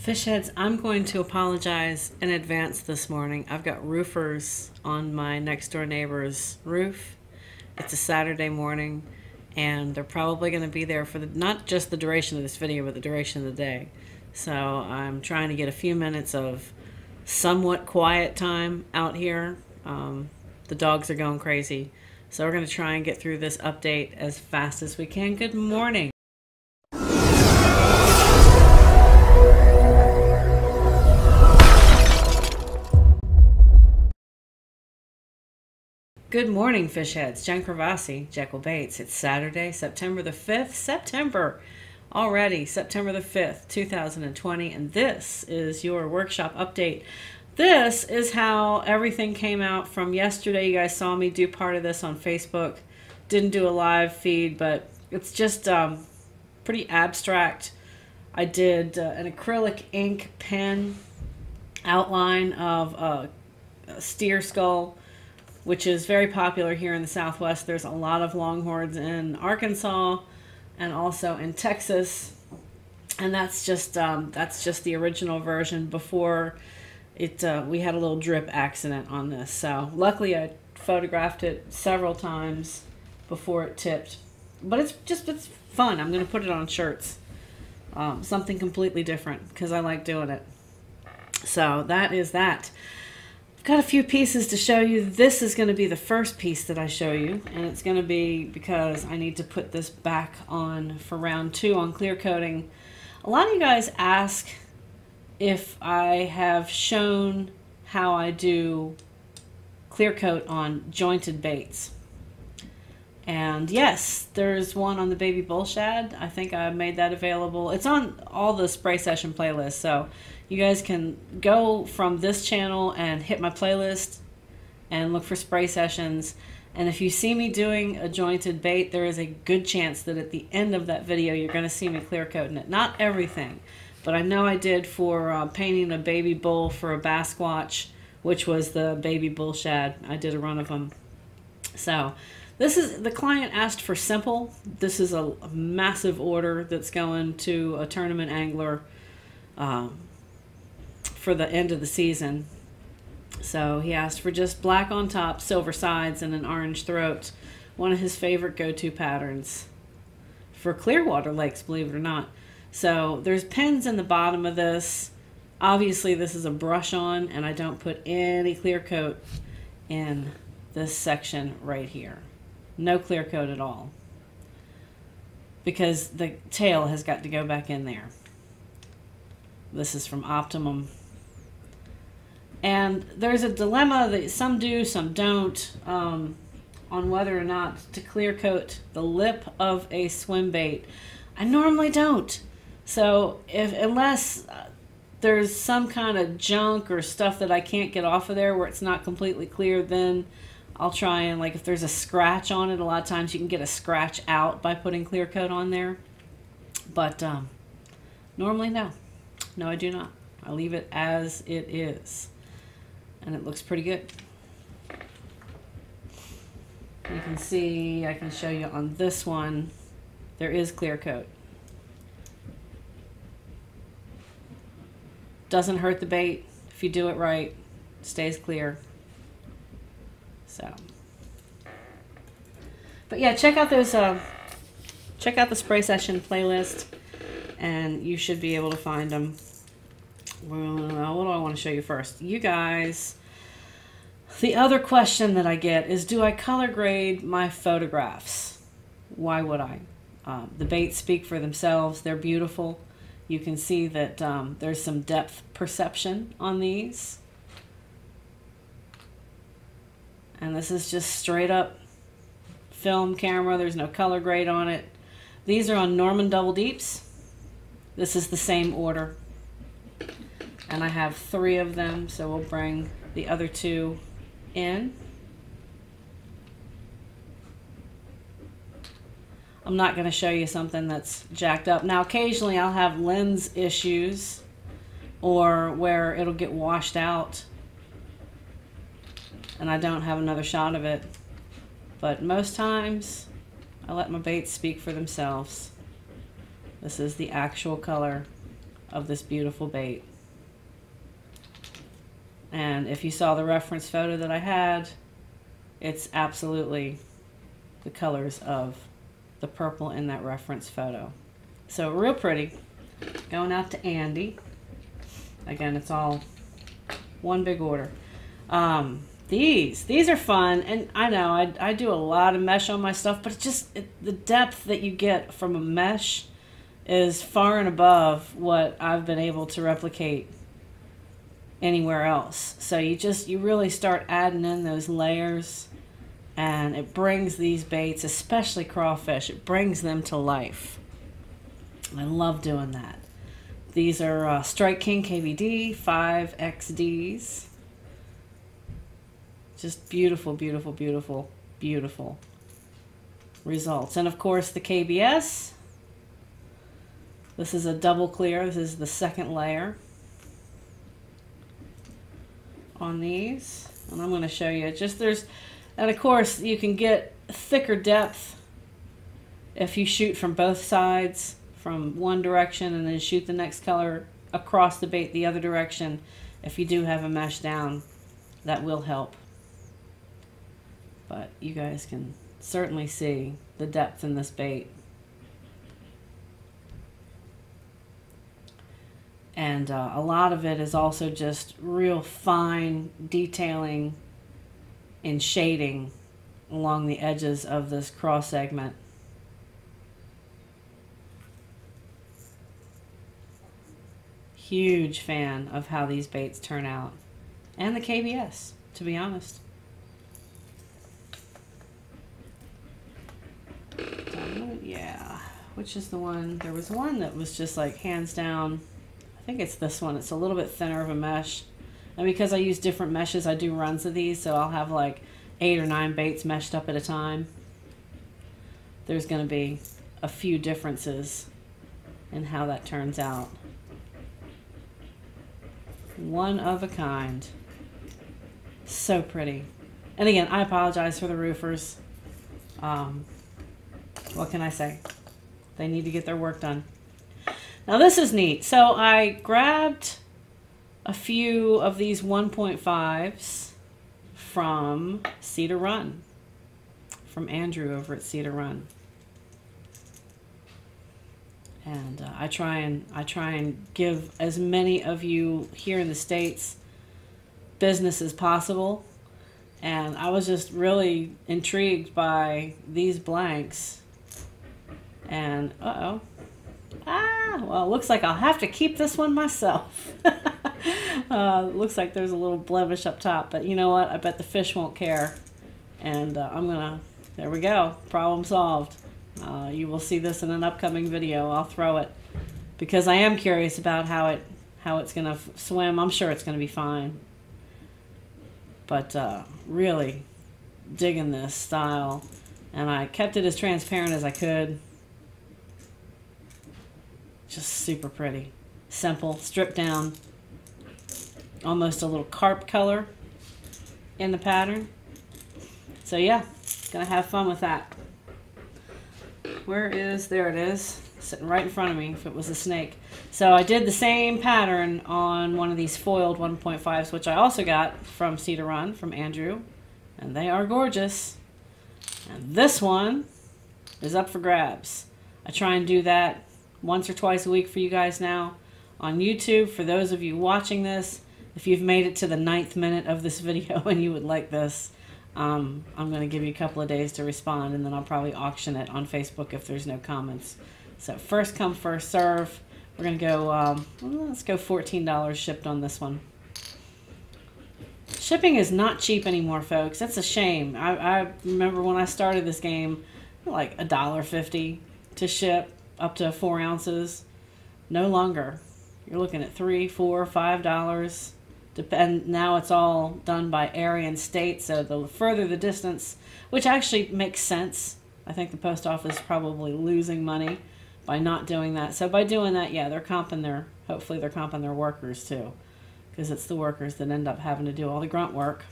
Fish heads, I'm going to apologize in advance this morning. I've got roofers on my next door neighbor's roof. It's a Saturday morning, and they're probably going to be there for not just the duration of this video, but the duration of the day. So I'm trying to get a few minutes of somewhat quiet time out here. The dogs are going crazy. So we're going to try and get through this update as fast as we can. Good morning. Good morning, fish heads. Jen Kravassi, Jekyll Baits. It's Saturday, September the 5th. September the 5th, 2020, and this is your workshop update. This is how everything came out from yesterday. You guys saw me do part of this on Facebook. Didn't do a live feed, but it's just pretty abstract. I did an acrylic ink pen outline of a steer skull, which is very popular here in the Southwest. There's a lot of longhorns in Arkansas and also in Texas, and that's just the original version before it. We had a little drip accident on this, so luckily I photographed it several times before it tipped. But it's fun. I'm gonna put it on shirts, something completely different because I like doing it. So that is that. Got a few pieces to show you. This is going to be the first piece that I show you, and it's going to be because I need to put this back on for round two on clear coating. A lot of you guys ask if I have shown how I do clear coat on jointed baits, and yes, there's one on the baby bull shad. I think I made that available. It's on all the spray session playlists, so you guys can go from this channel and hit my playlist and look for spray sessions. And if you see me doing a jointed bait, there is a good chance that at the end of that video, you're going to see me clear coating it. Not everything, but I know I did for painting a baby bull for a bass squatch, which was the baby bull shad. I did a run of them. So this is, the client asked for simple. This is a massive order that's going to a tournament angler for the end of the season. So he asked for just black on top, silver sides, and an orange throat. One of his favorite go-to patterns for Clearwater lakes, believe it or not. So there's pins in the bottom of this. Obviously this is a brush on, and I don't put any clear coat in this section right here. No clear coat at all, because the tail has got to go back in there. This is from Optimum. And there's a dilemma that some do, some don't, on whether or not to clear coat the lip of a swim bait. I normally don't. So unless there's some kind of junk or stuff that I can't get off of there where it's not completely clear, then I'll try and, like, if there's a scratch on it, a lot of times you can get a scratch out by putting clear coat on there. But normally, no. No, I do not. I leave it as it is, and it looks pretty good. You can see, I can show you on this one, there is clear coat. Doesn't hurt the bait if you do it right. Stays clear. So, but yeah, check out those. Check out the spray session playlist, and you should be able to find them. Well, what do I want to show you first? You guys, the other question that I get is, do I color grade my photographs? Why would I? The baits speak for themselves. They're beautiful. You can see that there's some depth perception on these. And this is just straight up film camera. There's no color grade on it. These are on Norman Double Deeps. This is the same order, and I have three of them, so we'll bring the other two in. I'm not going to show you something that's jacked up. Now, occasionally I'll have lens issues or where it'll get washed out and I don't have another shot of it, but most times I let my baits speak for themselves. This is the actual color of this beautiful bait. And if you saw the reference photo that I had, it's absolutely the colors of the purple in that reference photo. So real pretty. Going out to Andy. Again, it's all one big order. These are fun, and I know I do a lot of mesh on my stuff, but it's just the depth that you get from a mesh is far and above what I've been able to replicate anywhere else. So you really start adding in those layers, and it brings these baits, especially crawfish, it brings them to life. I love doing that. These are Strike King KVD 5XDs. Just beautiful, beautiful, beautiful, beautiful results. And of course the KBS. This is a double clear. This is the second layer on these. And I'm going to show you just and of course you can get thicker depth if you shoot from both sides, from one direction, and then shoot the next color across the bait the other direction. If you do have a mesh down, that will help. But you guys can certainly see the depth in this bait. And a lot of it is also just real fine detailing and shading along the edges of this cross segment. Huge fan of how these baits turn out. And the KBS, to be honest. Yeah, which is the one, there was one that was just like hands down, I think it's this one, it's a little bit thinner of a mesh, and because I use different meshes, I do runs of these, so I'll have like 8 or 9 baits meshed up at a time. There's going to be a few differences in how that turns out. One of a kind. So pretty. And again, I apologize for the roofers. What can I say? They need to get their work done. Now this is neat. So I grabbed a few of these 1.5s from Cedar Run, from Andrew over at Cedar Run. And I try and give as many of you here in the States business as possible. And I was just really intrigued by these blanks. And, well, it looks like I'll have to keep this one myself. Looks like there's a little blemish up top, but you know what? I bet the fish won't care. And there we go, problem solved. You will see this in an upcoming video. I'll throw it because I am curious about how it's gonna swim. I'm sure it's gonna be fine. But really digging this style. And I kept it as transparent as I could. Just super pretty. Simple, stripped down. Almost a little carp color in the pattern. So yeah, gonna have fun with that. There it is, sitting right in front of me if it was a snake. So I did the same pattern on one of these foiled 1.5s, which I also got from Cedar Run, from Andrew, and they are gorgeous. And this one is up for grabs. I try and do that once or twice a week for you guys now on YouTube. For those of you watching this, if you've made it to the 9th minute of this video and you would like this, I'm going to give you a couple of days to respond, and then I'll probably auction it on Facebook if there's no comments. So first come, first serve. We're going to go, let's go $14 shipped on this one. Shipping is not cheap anymore, folks. That's a shame. I remember when I started this game, like $1.50 to ship up to 4 ounces. No longer. You're looking at $3, $4, $5. And now it's all done by area and state, so the further the distance, which actually makes sense. I think the post office is probably losing money by not doing that. So by doing that, yeah, hopefully they're comping their workers too, because it's the workers that end up having to do all the grunt work.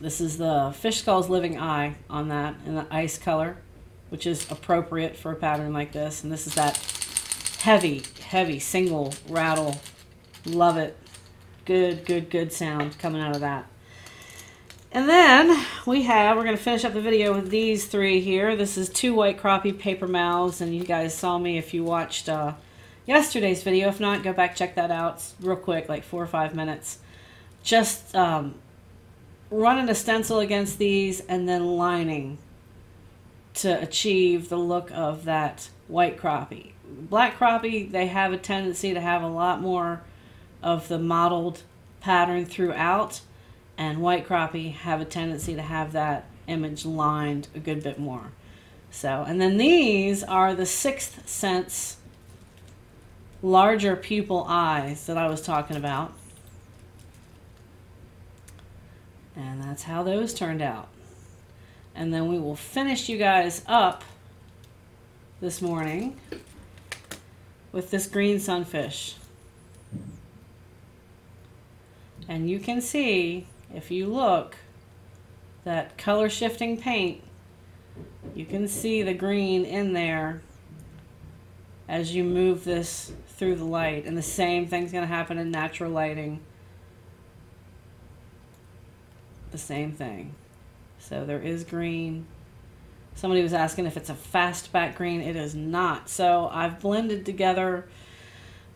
This is the Fish Skull's Living Eye on that in the ice color. which is appropriate for a pattern like this. And this is that heavy, heavy single rattle. Love it. Good, good, good sound coming out of that. And then we have, we're going to finish up the video with these three here. This is two white crappie paper mouths, and you guys saw me if you watched yesterday's video. If not, go back, check that out. It's real quick, like 4 or 5 minutes. Just running a stencil against these and then lining to achieve the look of that white crappie. Black crappie, they have a tendency to have a lot more of the mottled pattern throughout, and white crappie have a tendency to have that image lined a good bit more. So, and then these are the Sixth Sense larger pupil eyes that I was talking about. And that's how those turned out. And then we will finish you guys up this morning with this green sunfish. And you can see, if you look, that color shifting paint, you can see the green in there as you move this through the light. And the same thing's going to happen in natural lighting. The same thing. So there is green. Somebody was asking if it's a fast back green. It is not. So I've blended together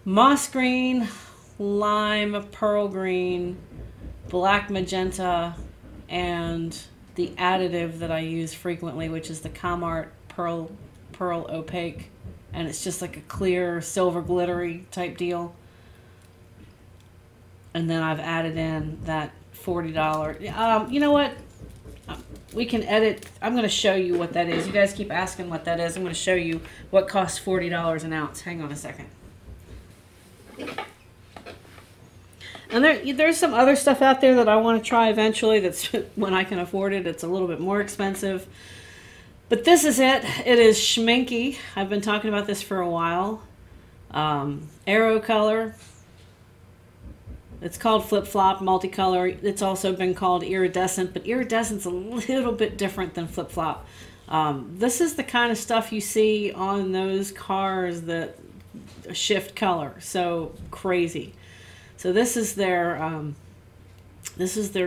moss green, lime pearl green, black magenta, and the additive that I use frequently, which is the ComArt Pearl Opaque, and it's just like a clear silver glittery type deal. And then I've added in that $40. You know what? We can edit. I'm going to show you what that is. You guys keep asking what that is. I'm going to show you what costs $40 an ounce. Hang on a second. And there's some other stuff out there that I want to try eventually. That's when I can afford it. It's a little bit more expensive. But this is it. It is Schminky. I've been talking about this for a while. Aero color. It's called flip-flop, multicolor. It's also been called iridescent, but iridescent's a little bit different than flip-flop. This is the kind of stuff you see on those cars that shift color. So crazy. So this is their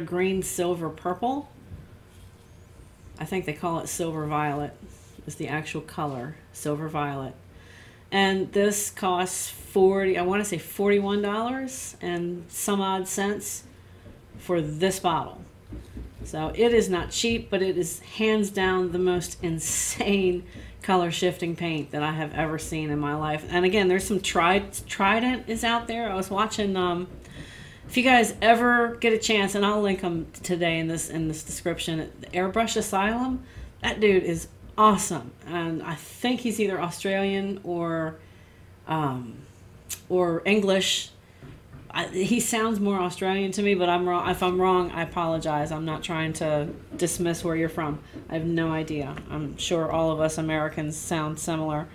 green silver purple. I think they call it silver violet. It's the actual color, silver violet. And this costs I want to say $41 and some odd cents for this bottle. So it is not cheap, but it is hands down the most insane color shifting paint that I have ever seen in my life. And again, there's some Trident is out there. I was watching, if you guys ever get a chance, and I'll link them today in this description, Airbrush Asylum. That dude is awesome, and I think he's either Australian or English. He sounds more Australian to me, but I'm wrong. If I'm wrong, I apologize. I'm not trying to dismiss where you're from. I have no idea. I'm sure all of us Americans sound similar.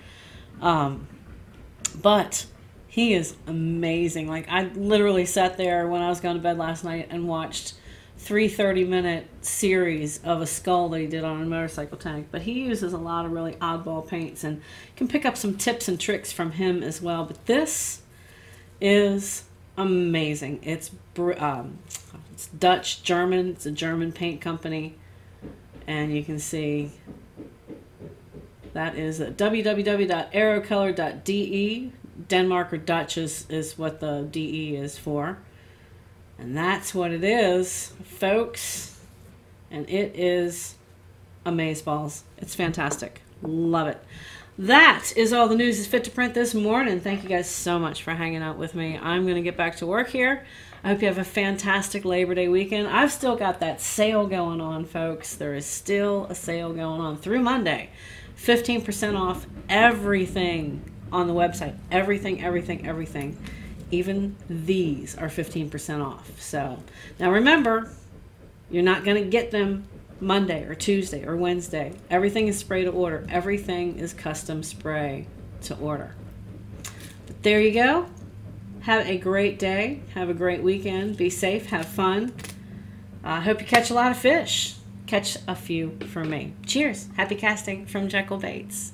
But he is amazing. Like, I literally sat there when I was going to bed last night and watched 3 30-minute series of a skull that he did on a motorcycle tank. But he uses a lot of really oddball paints, and can pick up some tips and tricks from him as well. But this is amazing. It's Dutch, German. It's a German paint company, and you can see that is www.arocolor.de. Denmark or Dutch is what the DE is for, and that's what it is, folks. And it is amazeballs. It's fantastic. Love it. That is all the news is fit to print this morning. Thank you guys so much for hanging out with me. I'm going to get back to work here. I hope you have a fantastic Labor Day weekend. I've still got that sale going on, folks. There is still a sale going on through Monday. 15% off everything on the website. Everything, everything, everything. Even these are 15% off. So now remember, you're not going to get them Monday or Tuesday or Wednesday. Everything is spray to order. Everything is custom spray to order. But there you go. Have a great day. Have a great weekend. Be safe. Have fun. I hope you catch a lot of fish. catch a few for me. Cheers. Happy casting from Jekyll Baits.